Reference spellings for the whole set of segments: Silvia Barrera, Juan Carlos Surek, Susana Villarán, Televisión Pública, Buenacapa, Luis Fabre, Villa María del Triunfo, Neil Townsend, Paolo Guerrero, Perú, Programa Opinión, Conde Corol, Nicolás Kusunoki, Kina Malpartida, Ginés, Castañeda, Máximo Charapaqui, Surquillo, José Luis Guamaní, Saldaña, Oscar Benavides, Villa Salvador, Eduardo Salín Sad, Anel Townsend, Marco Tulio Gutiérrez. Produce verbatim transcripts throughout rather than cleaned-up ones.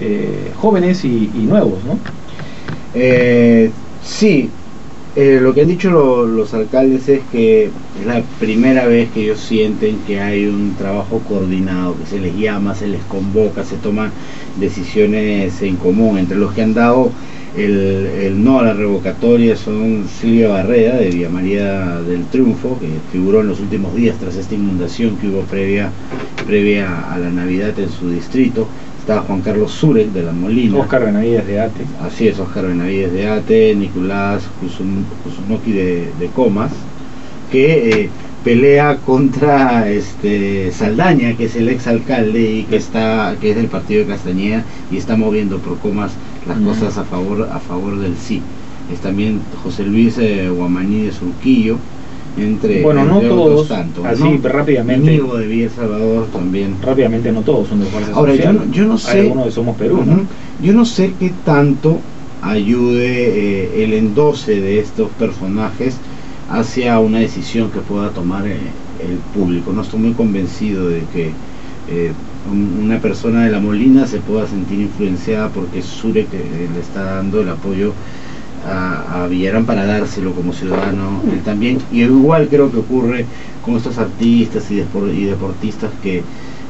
eh, jóvenes y, y nuevos, ¿no? Eh, sí, eh, lo que han dicho lo, los alcaldes es que es la primera vez que ellos sienten que hay un trabajo coordinado, que se les llama, se les convoca, se toman decisiones en común. Entre los que han dado el, el no a la revocatoria son Silvia Barrera de Villa María del Triunfo, que figuró en los últimos días tras esta inundación que hubo previa, previa a la Navidad en su distrito. Estaba Juan Carlos Surek de La Molina, Oscar Benavides de Ate, así es, Oscar Benavides de Ate, Nicolás Kusunoki de, de Comas, que eh, pelea contra este Saldaña, que es el exalcalde y que está, que es del partido de Castañeda y está moviendo por Comas las uh-huh. cosas a favor a favor del sí. Es también José Luis eh, Guamaní de Surquillo, entre, bueno, entre no todos tanto, así ¿no? rápidamente amigo de Villa Salvador también rápidamente no todos son de fuerza ahora social. Yo, no, yo no sé, hay algunos de Somos Perú, uh-huh. ¿no? Yo no sé qué tanto ayude eh, el endose de estos personajes hacia una decisión que pueda tomar eh, el público. No estoy muy convencido de que eh, una persona de La Molina se pueda sentir influenciada porque Surek eh, le está dando el apoyo a, a Villarán para dárselo como ciudadano él también, y igual creo que ocurre con estos artistas y, y deportistas que,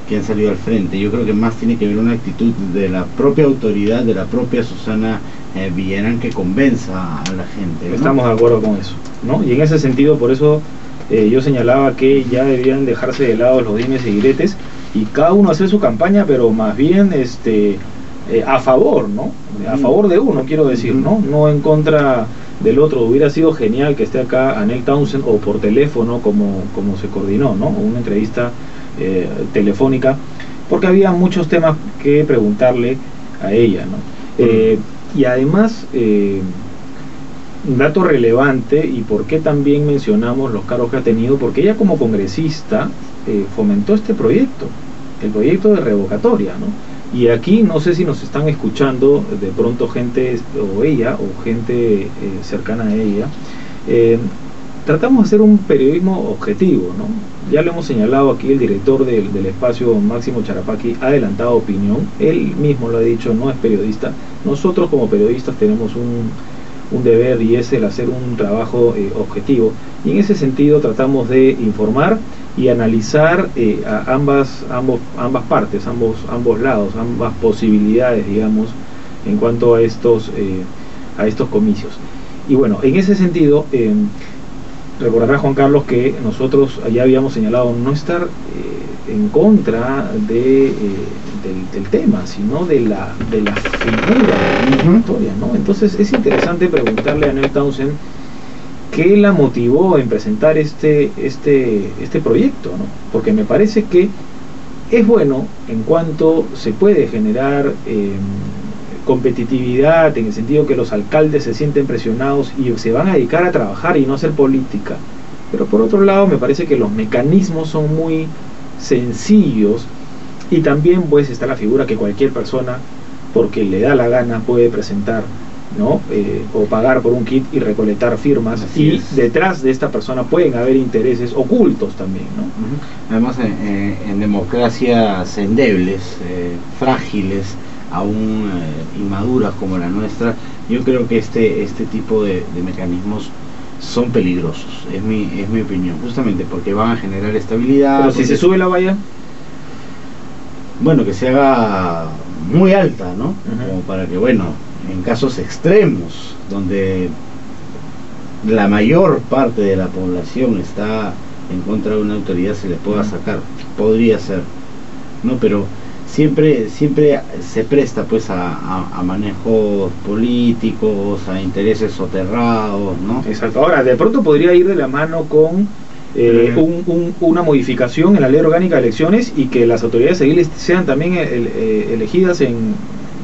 que han salido al frente. Yo creo que más tiene que ver una actitud de la propia autoridad, de la propia Susana eh, Villarán, que convenza a la gente, ¿no? Estamos de acuerdo con eso, ¿no? Y en ese sentido, por eso eh, yo señalaba que ya debían dejarse de lado los dimes y diretes y cada uno hacer su campaña, pero más bien este Eh, a favor, ¿no? A favor de uno, quiero decir, ¿no? No en contra del otro. Hubiera sido genial que esté acá Anel Townsend o por teléfono, como, como se coordinó, ¿no? Una entrevista eh, telefónica, porque había muchos temas que preguntarle a ella, ¿no? Eh, y además, eh, un dato relevante, y por qué también mencionamos los cargos que ha tenido, porque ella como congresista eh, fomentó este proyecto, el proyecto de revocatoria, ¿no? Y aquí no sé si nos están escuchando de pronto gente o ella o gente eh, cercana a ella. Eh, tratamos de hacer un periodismo objetivo, ¿no? Ya lo hemos señalado aquí, el director del, del espacio, Máximo Charapaqui, ha adelantado opinión. Él mismo lo ha dicho, no es periodista. Nosotros como periodistas tenemos un, un deber, y es el hacer un trabajo eh, objetivo. Y en ese sentido tratamos de informar y analizar eh, a ambas, ambos, ambas partes, ambos, ambos lados, ambas posibilidades, digamos, en cuanto a estos, eh, a estos comicios. Y bueno, en ese sentido, eh, recordará Juan Carlos que nosotros ya habíamos señalado no estar eh, en contra de, eh, del, del tema, sino de la, de la figura de la historia, ¿no? Entonces es interesante preguntarle a Neil Townsend qué la motivó en presentar este, este, este proyecto, ¿no? Porque me parece que es bueno en cuanto se puede generar eh, competitividad, en el sentido que los alcaldes se sienten presionados y se van a dedicar a trabajar y no a hacer política. Pero por otro lado, me parece que los mecanismos son muy sencillos, y también pues está la figura que cualquier persona, porque le da la gana, puede presentar, ¿no? Eh, o pagar por un kit y recolectar firmas. Así y es. Detrás de esta persona pueden haber intereses ocultos también, ¿no? Uh-huh. Además, eh, en democracias endebles, eh, frágiles, aún eh, inmaduras como la nuestra, yo creo que este, este tipo de, de mecanismos son peligrosos. Es mi, es mi opinión, justamente porque van a generar estabilidad. Pero si se sube la valla, bueno, que se haga muy alta, ¿no? Uh-huh. Como para que, bueno, en casos extremos donde la mayor parte de la población está en contra de una autoridad se le pueda sacar, podría ser, no, pero siempre siempre se presta pues a, a, a manejos políticos, a intereses soterrados, ¿no? Exacto. Ahora, de pronto podría ir de la mano con Eh, un, un, una modificación en la ley orgánica de elecciones y que las autoridades civiles sean también el, el, elegidas en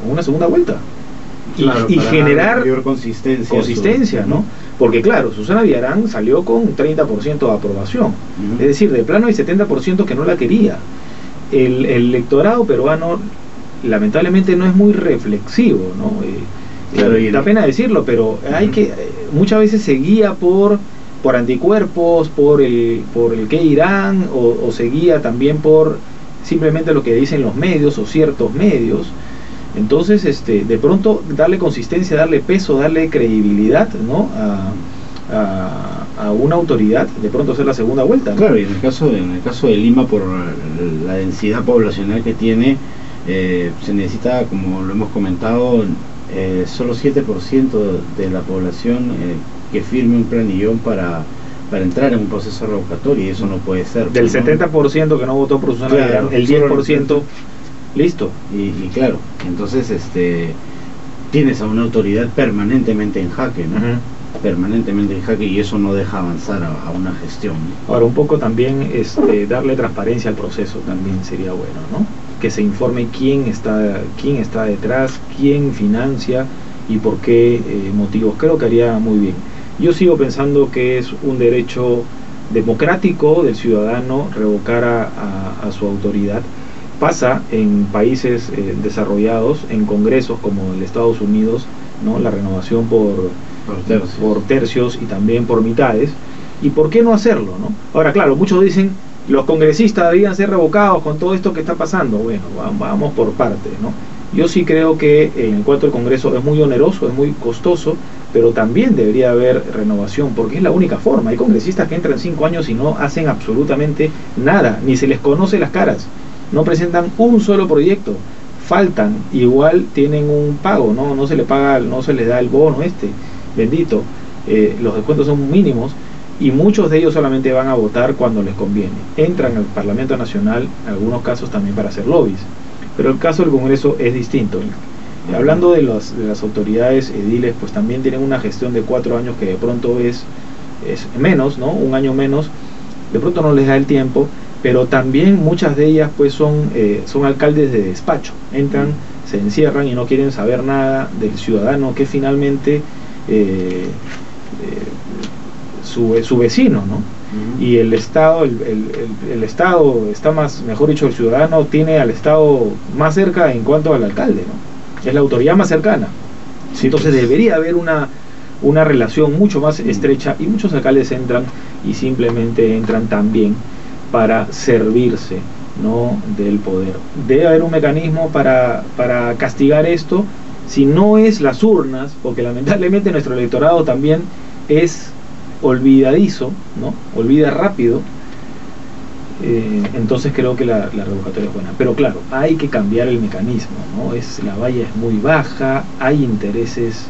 una segunda vuelta. Claro, y, y generar mayor consistencia, consistencia su, ¿no? ¿no? Porque claro, Susana Villarán salió con un treinta por ciento de aprobación, uh-huh. es decir, de plano hay setenta por ciento que no la quería. El, el electorado peruano lamentablemente no es muy reflexivo, ¿no? Eh, claro, eh, da pena decirlo, pero hay uh-huh. que eh, muchas veces se guía por por anticuerpos, por el, por el qué irán, o, o se guía también por simplemente lo que dicen los medios o ciertos medios. Entonces, este, de pronto, darle consistencia, darle peso, darle credibilidad, ¿no?, a, a, a una autoridad, de pronto hacer la segunda vuelta, ¿no? Claro, y en el caso de, en el caso de Lima, por la densidad poblacional que tiene, eh, se necesita, como lo hemos comentado, eh, solo siete por ciento de la población eh, que firme un planillón para... para entrar en un proceso revocatorio, y eso no puede ser. Del setenta por ciento que no votó por Susana Villarán, el diez por ciento, listo. Y, y claro, entonces este tienes a una autoridad permanentemente en jaque, ¿no? Uh-huh. Permanentemente en jaque, y eso no deja avanzar a, a una gestión, ¿no? Ahora, un poco también este, darle transparencia al proceso también sería bueno, ¿no? Que se informe quién está, quién está detrás, quién financia y por qué eh, motivos. Creo que haría muy bien. Yo sigo pensando que es un derecho democrático del ciudadano revocar a, a, a su autoridad. Pasa en países eh, desarrollados, en congresos como el de Estados Unidos, ¿no?, la renovación por, por, tercios. por tercios y también por mitades. ¿Y por qué no hacerlo, no? Ahora, claro, muchos dicen, los congresistas deberían ser revocados con todo esto que está pasando. Bueno, vamos por partes, ¿no? Yo sí creo que en cuanto al Congreso es muy oneroso, es muy costoso, pero también debería haber renovación, porque es la única forma. Hay congresistas que entran cinco años y no hacen absolutamente nada, ni se les conoce las caras, no presentan un solo proyecto, faltan, igual tienen un pago, no, no se les paga, no se les da el bono este, bendito, eh, los descuentos son mínimos, y muchos de ellos solamente van a votar cuando les conviene. Entran al Parlamento Nacional, en algunos casos también para hacer lobbies. Pero el caso del Congreso es distinto. Hablando de, los, de las autoridades ediles, pues también tienen una gestión de cuatro años que de pronto es, es menos, ¿no? Un año menos, de pronto no les da el tiempo, pero también muchas de ellas pues son, eh, son alcaldes de despacho. Entran, se encierran y no quieren saber nada del ciudadano, que finalmente eh, eh, su, su vecino, ¿no? Y el Estado, el, el, el Estado está más, mejor dicho, el ciudadano tiene al Estado más cerca en cuanto al alcalde, ¿no? Es la autoridad más cercana. Sí, entonces pues, debería haber una, una relación mucho más estrecha, y muchos alcaldes entran y simplemente entran también para servirse, ¿no?, del poder. Debe haber un mecanismo para, para castigar esto, si no es las urnas, porque lamentablemente nuestro electorado también es olvidadizo, ¿no? Olvida rápido. Eh, entonces creo que la, la revocatoria es buena, pero claro, hay que cambiar el mecanismo, ¿no? Es, la valla es muy baja, hay intereses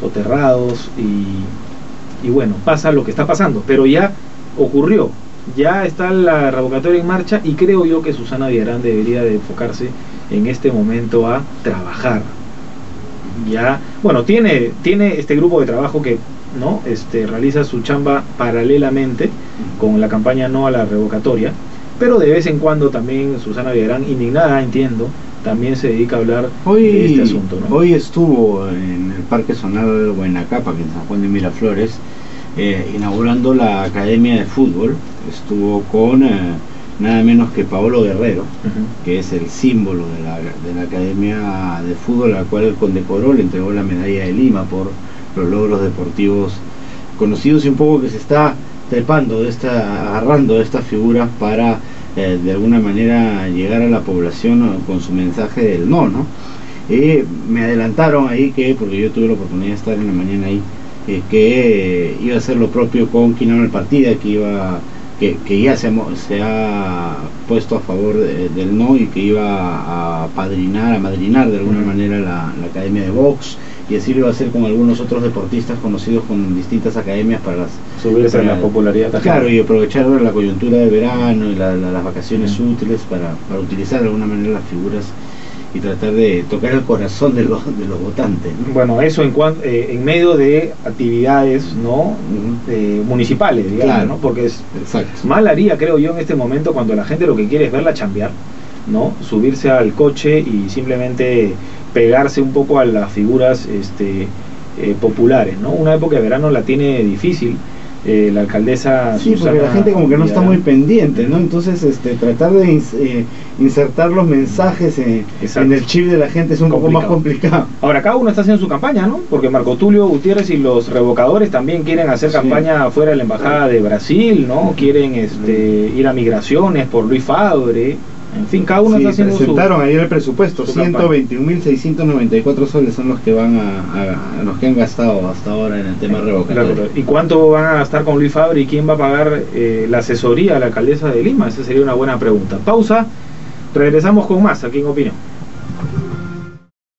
soterrados y, y bueno, pasa lo que está pasando, pero ya ocurrió, ya está la revocatoria en marcha, y creo yo que Susana Villarán debería de enfocarse en este momento a trabajar. Ya, bueno, tiene, tiene este grupo de trabajo que, ¿no?, este, realiza su chamba paralelamente con la campaña no a la revocatoria, pero de vez en cuando también Susana Villarán, indignada, entiendo, también se dedica a hablar hoy, de este asunto, ¿no? Hoy estuvo en el Parque Zonal Buenacapa, en San Juan de Miraflores, eh, inaugurando la Academia de Fútbol. Estuvo con eh, nada menos que Paolo Guerrero, uh-huh, que es el símbolo de la, de la Academia de Fútbol, a la cual el Conde Corol entregó la medalla de Lima por los logros deportivos conocidos, y un poco que se está trepando, de esta, agarrando de estas figuras para eh, de alguna manera llegar a la población con su mensaje del no, ¿no? Eh, me adelantaron ahí que, porque yo tuve la oportunidad de estar en la mañana ahí, eh, que eh, iba a hacer lo propio con Kina Malpartida, que iba que, que ya se, se ha puesto a favor de, del no, y que iba a padrinar, a madrinar de alguna manera la, la academia de box, y así lo iba a hacer con algunos otros deportistas conocidos con distintas academias para las, subirse para, a la popularidad. Claro, y aprovechar la coyuntura de verano y la, la, las vacaciones uh-huh. útiles para, para utilizar de alguna manera las figuras y tratar de tocar el corazón de los, de los votantes, ¿no? Bueno, eso en, cuan, eh, en medio de actividades no uh-huh. eh, municipales, digamos, claro, ¿no? Porque es, mal haría, creo yo, en este momento, cuando la gente lo que quiere es verla chambear, ¿no? Subirse al coche y simplemente pegarse un poco a las figuras este, eh, populares, ¿no? Una época de verano la tiene difícil eh, la alcaldesa sí, Susana, porque la gente como que no está muy pendiente, ¿no? Entonces este, tratar de ins eh, insertar los mensajes en, en el chip de la gente es un complicado. poco más complicado. Ahora, cada uno está haciendo su campaña, ¿no? Porque Marco Tulio Gutiérrez y los revocadores también quieren hacer sí. campaña afuera de la Embajada de Brasil, ¿no? Quieren este, ir a migraciones por Luis Fabre, En fin, cada uno sí, está haciendo presentaron su, ayer el presupuesto, ciento veintiún mil seiscientos noventa y cuatro soles son los que van a, a los que han gastado hasta ahora en el tema revocatorio. Claro, ¿y cuánto van a gastar con Luis Fabre y quién va a pagar eh, la asesoría a la alcaldesa de Lima? Esa sería una buena pregunta. Pausa, regresamos con más aquí en Opinión.